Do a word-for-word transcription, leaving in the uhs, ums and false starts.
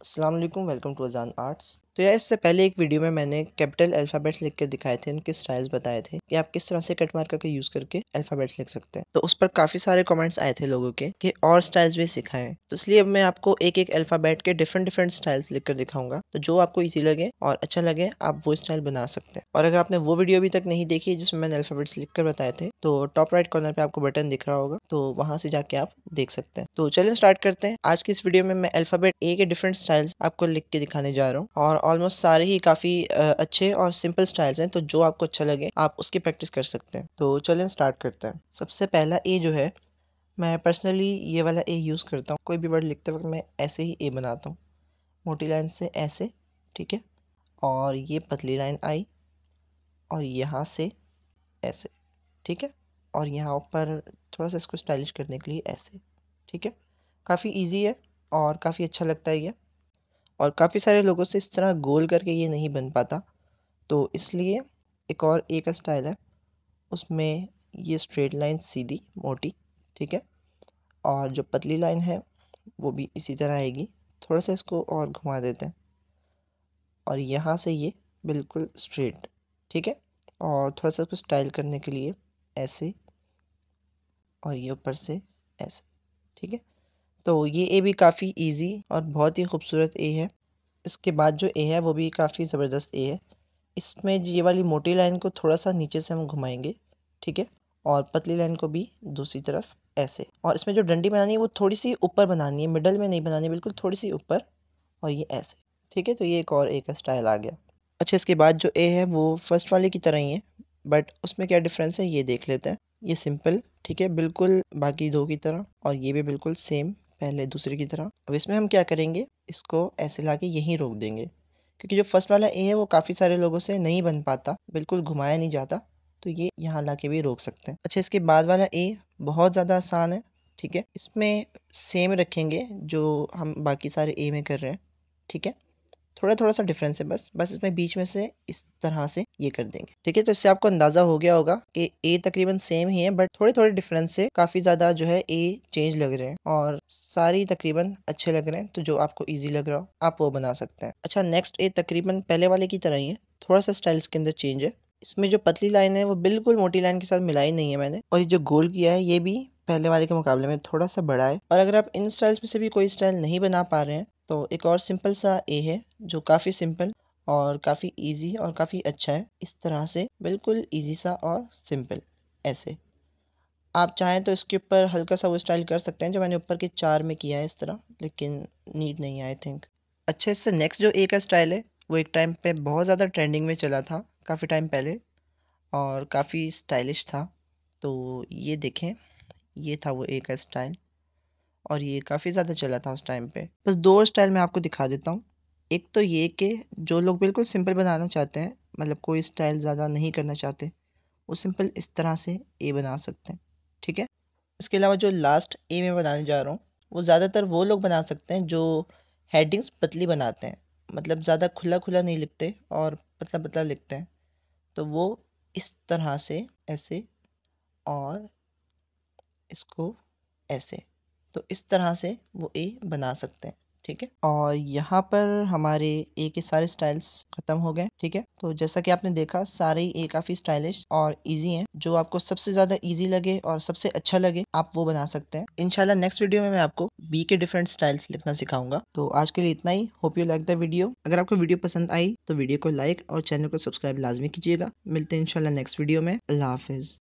अस्सलाम वालेकुम, welcome to अज़ान आर्ट्स। तो यार, इससे पहले एक वीडियो में मैंने कैपिटल अल्फ़ाबेट्स लिख के दिखाए थे, उनके स्टाइल्स बताए थे कि आप किस तरह से कट मार्कर का यूज़ करके अल्फ़ाबेट्स लिख सकते हैं। तो उस पर काफ़ी सारे कमेंट्स आए थे लोगों के कि और स्टाइल्स भी सिखाएं, तो इसलिए अब मैं आपको एक एक अल्फ़ाबेट के डिफरेंट डिफरेंट स्टाइल्स लिख कर दिखाऊंगा। तो जो आपको ईजी लगे और अच्छा लगे, आप वो स्टाइल बना सकते हैं। और अगर आपने वो वीडियो अभी तक नहीं देखी जिसमें मैंने अल्फ़ाबेट्स लिख कर बताए थे, तो टॉप राइट कॉर्नर पर आपको बटन दिख रहा होगा, तो वहाँ से जाके आप देख सकते हैं। तो चलिए स्टार्ट करते हैं। आज की इस वीडियो में मैं अल्फ़ाबेट ए के डिफरेंट स्टाइल्स आपको लिख के दिखाने जा रहा हूँ, और ऑलमोस्ट सारे ही काफ़ी अच्छे और सिंपल स्टाइल्स हैं। तो जो आपको अच्छा लगे, आप उसकी प्रैक्टिस कर सकते हैं। तो चलें स्टार्ट करते हैं। सबसे पहला ए जो है, मैं पर्सनली ये वाला ए यूज़ करता हूँ। कोई भी वर्ड लिखते वक्त मैं ऐसे ही ए बनाता हूँ, मोटी लाइन से ऐसे, ठीक है, और ये पतली लाइन आई, और यहाँ से ऐसे, ठीक है, और यहाँ ऊपर थोड़ा सा इसको स्टाइलिश करने के लिए ऐसे, ठीक है। काफ़ी ईजी है और काफ़ी अच्छा लगता है ये, और काफ़ी सारे लोगों से इस तरह गोल करके ये नहीं बन पाता। तो इसलिए एक और ए का स्टाइल है, उसमें ये स्ट्रेट लाइन सीधी मोटी, ठीक है, और जो पतली लाइन है वो भी इसी तरह आएगी। थोड़ा सा इसको और घुमा देते हैं, और यहाँ से ये बिल्कुल स्ट्रेट, ठीक है, और थोड़ा सा इसको स्टाइल करने के लिए ऐसे, और ये ऊपर से ऐसे, ठीक है। तो ये ए भी काफ़ी इजी और बहुत ही खूबसूरत ए है। इसके बाद जो ए है वो भी काफ़ी ज़बरदस्त ए है। इसमें ये वाली मोटी लाइन को थोड़ा सा नीचे से हम घुमाएंगे, ठीक है, और पतली लाइन को भी दूसरी तरफ ऐसे, और इसमें जो डंडी बनानी है वो थोड़ी सी ऊपर बनानी है, मिडल में नहीं बनानी, बिल्कुल थोड़ी सी ऊपर, और ये ऐसे, ठीक है। तो ये एक और ए का स्टाइल आ गया। अच्छा, इसके बाद जो ए है वो फर्स्ट वाले की तरह ही है, बट उसमें क्या डिफरेंस है ये देख लेते हैं। ये सिंपल, ठीक है, बिल्कुल बाकी दो की तरह, और ये भी बिल्कुल सेम पहले दूसरे की तरह। अब इसमें हम क्या करेंगे, इसको ऐसे लाके यहीं रोक देंगे, क्योंकि जो फर्स्ट वाला ए है वो काफ़ी सारे लोगों से नहीं बन पाता, बिल्कुल घुमाया नहीं जाता, तो ये यहाँ लाके भी रोक सकते हैं। अच्छा, इसके बाद वाला ए बहुत ज़्यादा आसान है, ठीक है। इसमें सेम रखेंगे जो हम बाकी सारे ए में कर रहे हैं, ठीक है, थोड़ा थोड़ा सा डिफरेंस है बस बस इसमें बीच में से इस तरह से ये कर देंगे, ठीक है। तो इससे आपको अंदाज़ा हो गया होगा कि ए तकरीबन सेम ही है, बट थोड़े थोड़े डिफरेंस से काफ़ी ज़्यादा जो है ए चेंज लग रहे हैं, और सारी तकरीबन अच्छे लग रहे हैं। तो जो आपको इजी लग रहा हो, आप वो बना सकते हैं। अच्छा, नेक्स्ट ए तकरीबन पहले वाले की तरह ही है, थोड़ा सा स्टाइल इसके अंदर चेंज है। इसमें जो पतली लाइन है वो बिल्कुल मोटी लाइन के साथ मिलाई नहीं है मैंने, और ये जो गोल किया है ये भी पहले वाले के मुकाबले में थोड़ा सा बड़ा है। और अगर आप इन स्टाइल्स में से भी कोई स्टाइल नहीं बना पा रहे हैं, तो एक और सिंपल सा ए है जो काफ़ी सिंपल और काफ़ी इजी और काफ़ी अच्छा है। इस तरह से बिल्कुल इजी सा और सिंपल ऐसे। आप चाहें तो इसके ऊपर हल्का सा वो स्टाइल कर सकते हैं जो मैंने ऊपर के चार में किया है इस तरह, लेकिन नीड नहीं आई थिंक। अच्छा, इससे नेक्स्ट जो ए का स्टाइल है वो एक टाइम पे बहुत ज़्यादा ट्रेंडिंग में चला था, काफ़ी टाइम पहले, और काफ़ी स्टाइलिश था। तो ये देखें, ये था वो ए का स्टाइल, और ये काफ़ी ज़्यादा चला था उस टाइम पे। बस दो स्टाइल मैं आपको दिखा देता हूँ। एक तो ये कि जो लोग बिल्कुल सिंपल बनाना चाहते हैं, मतलब कोई स्टाइल ज़्यादा नहीं करना चाहते, वो सिंपल इस तरह से ए बना सकते हैं, ठीक है। इसके अलावा जो लास्ट ए में बनाने जा रहा हूँ, वो ज़्यादातर वो लोग बना सकते हैं जो हेडिंग्स पतली बनाते हैं, मतलब ज़्यादा खुला खुला नहीं लिखते और पतला पतला लिखते हैं। तो वो इस तरह से ऐसे, और इसको ऐसे, तो इस तरह से वो ए बना सकते हैं, ठीक है। और यहाँ पर हमारे ए के सारे स्टाइल्स ख़त्म हो गए, ठीक है। तो जैसा कि आपने देखा, सारे ही ए काफ़ी स्टाइलिश और इजी हैं। जो आपको सबसे ज़्यादा इजी लगे और सबसे अच्छा लगे, आप वो बना सकते हैं। इंशाल्लाह नेक्स्ट वीडियो में मैं आपको बी के डिफरेंट स्टाइल्स लिखना सिखाऊंगा। तो आज के लिए इतना ही। Hope you like the video. अगर आपको वीडियो पसंद आई तो वीडियो को लाइक और चैनल को सब्सक्राइब लाजमी कीजिएगा। मिलते हैं इंशाल्लाह नेक्स्ट वीडियो में। अल्लाह हाफिज़।